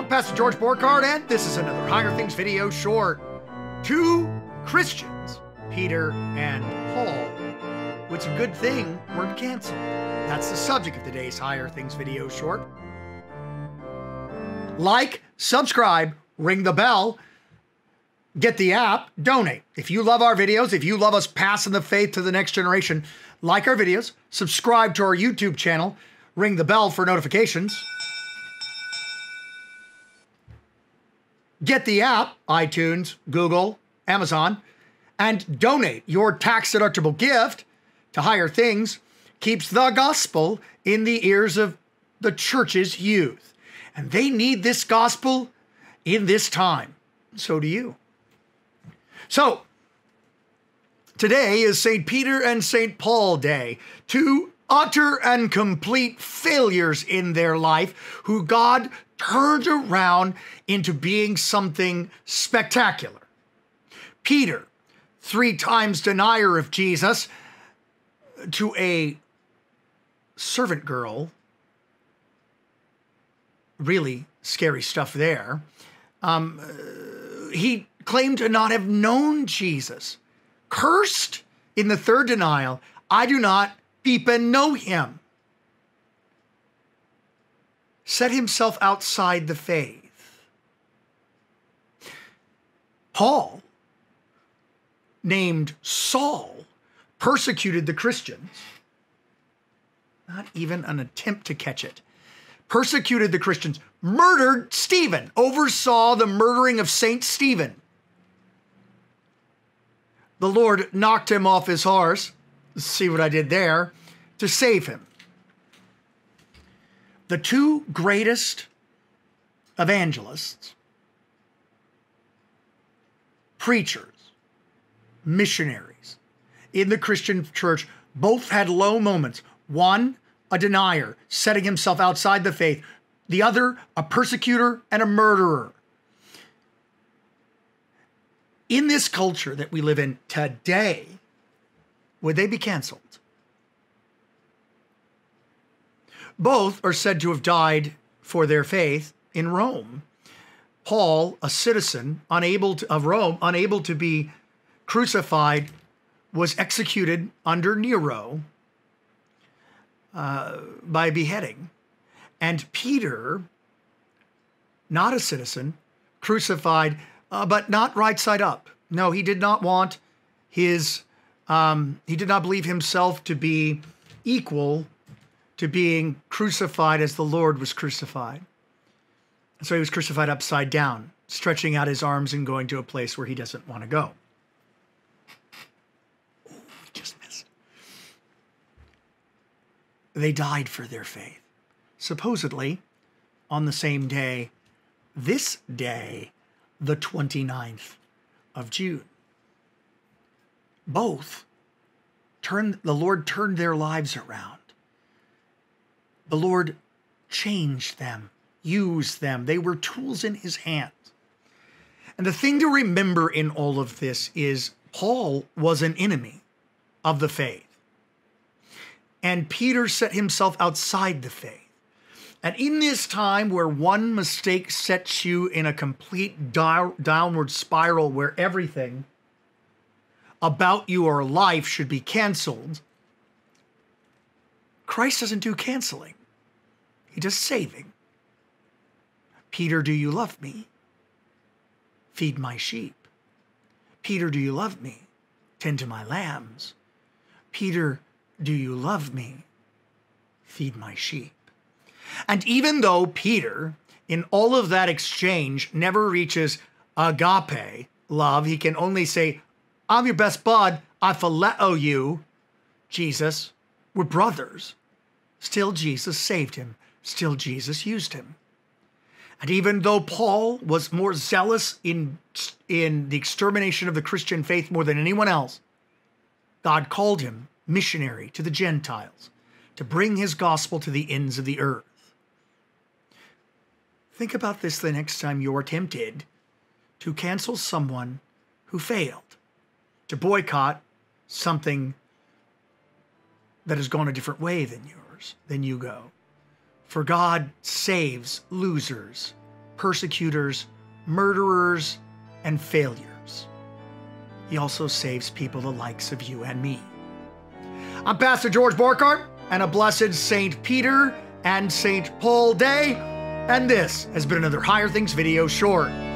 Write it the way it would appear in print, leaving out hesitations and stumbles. I'm Pastor George Borghardt, and this is another Higher Things video short. Two Christians, Peter and Paul. It's a good thing weren't canceled. That's the subject of today's Higher Things video short. Like, subscribe, ring the bell, get the app, donate. If you love our videos, if you love us passing the faith to the next generation, like our videos, subscribe to our YouTube channel, ring the bell for notifications. Get the app, iTunes, Google, Amazon, and donate. Your tax-deductible gift to Higher Things keeps the gospel in the ears of the church's youth. And they need this gospel in this time. So do you. So, today is St. Peter and St. Paul Day. Two utter and complete failures in their life who God turned around into being something spectacular. Peter, 3 times denier of Jesus to a servant girl. Really scary stuff there. He claimed to not have known Jesus. Cursed in the third denial, I do not even know him. Set himself outside the faith. Paul, named Saul, persecuted the Christians. Not even an attempt to catch it. Persecuted the Christians. Murdered Stephen. Oversaw the murdering of Saint Stephen. The Lord knocked him off his horse. See what I did there. To save him. The two greatest evangelists, preachers, missionaries in the Christian church both had low moments. One, a denier, setting himself outside the faith. The other, a persecutor and a murderer. In this culture that we live in today, would they be canceled? Both are said to have died for their faith in Rome. Paul, a citizen of Rome, unable to be crucified, was executed under Nero by beheading. And Peter, not a citizen, crucified, but not right side up. No, he did not want his, he did not believe himself to be equal to being crucified as the Lord was crucified. And so he was crucified upside down, stretching out his arms and going to a place where he doesn't want to go. Ooh, just missed. They died for their faith. Supposedly, on the same day, this day, the 29th of June. Both, the Lord turned their lives around. The Lord changed them, used them. They were tools in his hand. And the thing to remember in all of this is Paul was an enemy of the faith. And Peter set himself outside the faith. And in this time where one mistake sets you in a complete downward spiral where everything about your life should be canceled, Christ doesn't do canceling. He does saving. Peter, do you love me? Feed my sheep. Peter, do you love me? Tend to my lambs. Peter, do you love me? Feed my sheep. And even though Peter, in all of that exchange, never reaches agape love, he can only say, I'm your best bud, I phileo you, Jesus, we're brothers. Still Jesus saved him. Still Jesus used him. And even though Paul was more zealous in the extermination of the Christian faith more than anyone else, God called him missionary to the Gentiles to bring his gospel to the ends of the earth. Think about this the next time you're tempted to cancel someone who failed, to boycott something that has gone a different way than you go. For God saves losers, persecutors, murderers, and failures. He also saves people the likes of you and me. I'm Pastor George Borghardt, and a blessed St. Peter and St. Paul Day, and this has been another Higher Things Video Short.